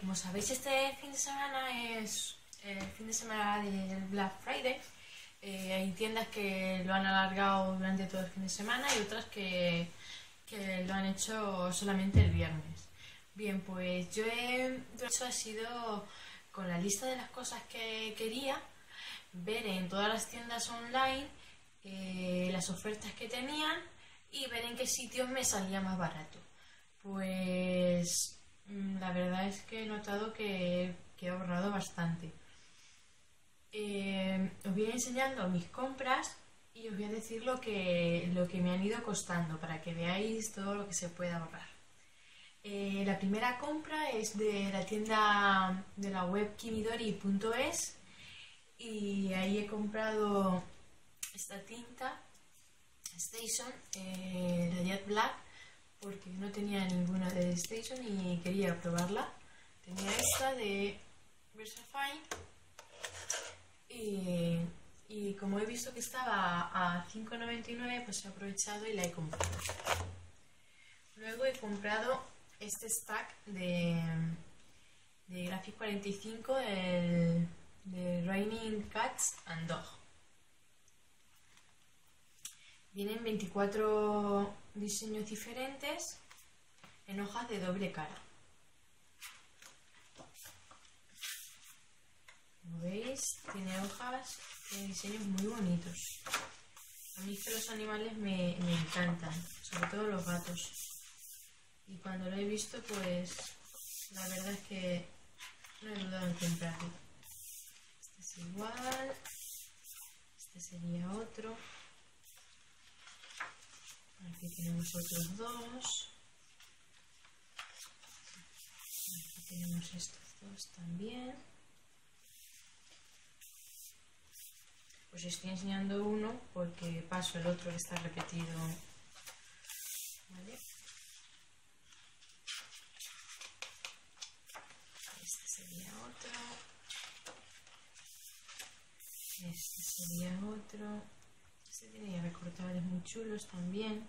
Como sabéis, este fin de semana es el fin de semana del Black Friday. Hay tiendas que lo han alargado durante todo el fin de semana y otras que lo han hecho solamente el viernes. Bien, pues yo eso ha sido con la lista de las cosas que quería ver en todas las tiendas online, las ofertas que tenían y ver en qué sitios me salía más barato. Pues la verdad es que he notado que he ahorrado bastante. Os voy a ir enseñando mis compras y os voy a decir lo que me han ido costando para que veáis todo lo que se puede ahorrar. La primera compra es de la tienda de la web kimidori.es y ahí he comprado esta tinta Station, la Jet Black, porque no tenía ninguna de Station y quería probarla. Tenía esta de Versafine y como he visto que estaba a 5,99, pues he aprovechado y la he comprado. Luego he comprado este stack de Graphic 45 de Raining Cats and Dogs. Vienen 24 diseños diferentes en hojas de doble cara. Como veis, tiene hojas de diseños muy bonitos. A mí es que los animales me encantan, sobre todo los gatos. Y cuando lo he visto, pues la verdad es que no he dudado en comprarlo. Este es igual, este sería otro. Aquí tenemos otros dos. Aquí tenemos estos dos también. Pues estoy enseñando uno porque paso el otro que está repetido. ¿Vale? Este sería otro. Este sería otro. Este tiene recortables muy chulos también,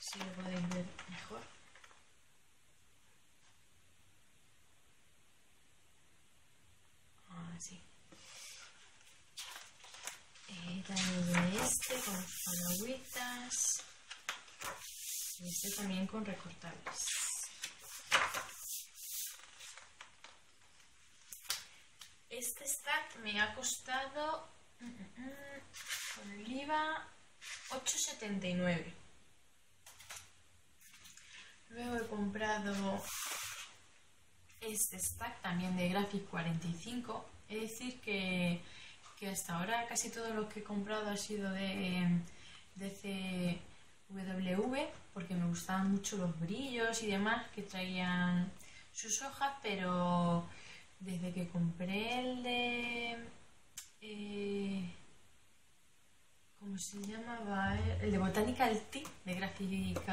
si lo podéis ver mejor. Así. También viene este con palagüitas y este también con recortables. Este stack me ha costado con el IVA 8,79. Luego he comprado este stack también de Graphic 45. Es decir que hasta ahora casi todo lo que he comprado ha sido de DCWV, porque me gustaban mucho los brillos y demás que traían sus hojas, pero desde que compré el de ¿cómo se llamaba? El de Botanical T de Graphic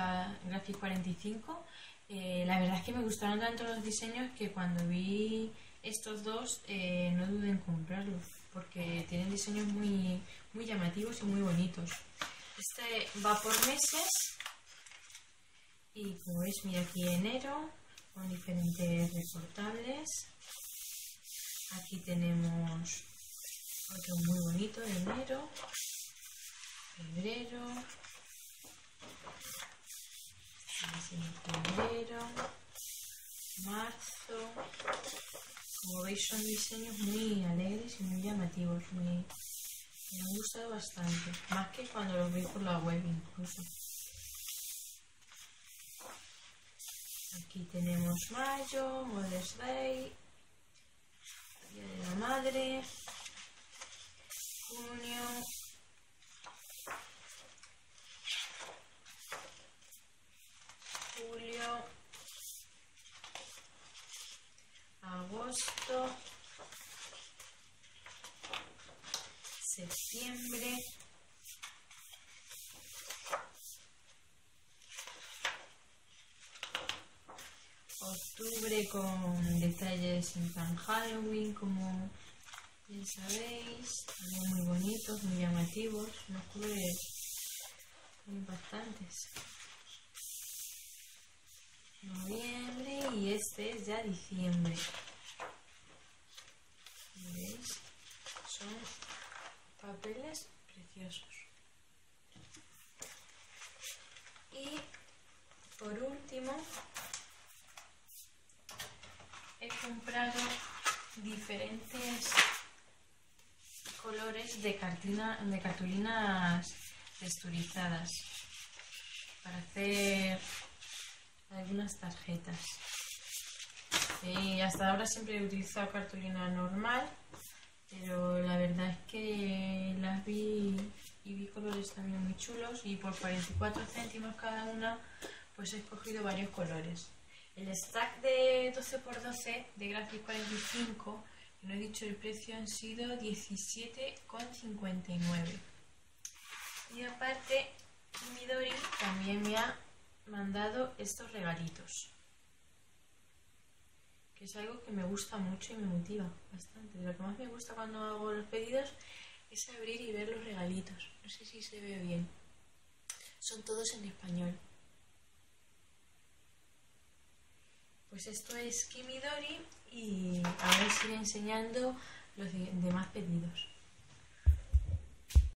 45. La verdad es que me gustaron tanto los diseños que cuando vi estos dos no dudé en comprarlos, porque tienen diseños muy, muy llamativos y muy bonitos. Este va por meses y como veis, mira, aquí enero con diferentes recortables. Aquí tenemos otro muy bonito de enero, febrero, marzo. Como veis, son diseños muy alegres y muy llamativos. Me han gustado bastante, más que cuando los vi por la web incluso. Aquí tenemos mayo, Mother's Day, Día de la Madre, junio, julio, agosto, septiembre, octubre con detalles en plan Halloween, como ya sabéis, también muy bonitos, muy llamativos, unos colores muy bastantes. Noviembre, y este es ya diciembre. ¿Veis? Son papeles preciosos. Y por último, he comprado diferentes colores de cartulinas texturizadas para hacer algunas tarjetas. Y hasta ahora siempre he utilizado cartulina normal, pero la verdad es que las vi y vi colores también muy chulos, y por 44 céntimos cada una pues he escogido varios colores. El stack de 12×12 de Graphic 45, no he dicho el precio, han sido 17,59. Y aparte Kimidori también me ha mandado estos regalitos, que es algo que me gusta mucho y me motiva bastante. Lo que más me gusta cuando hago los pedidos es abrir y ver los regalitos. No sé si se ve bien. Son todos en español. Pues esto es Kimidori, y ahora os iré enseñando los demás pedidos.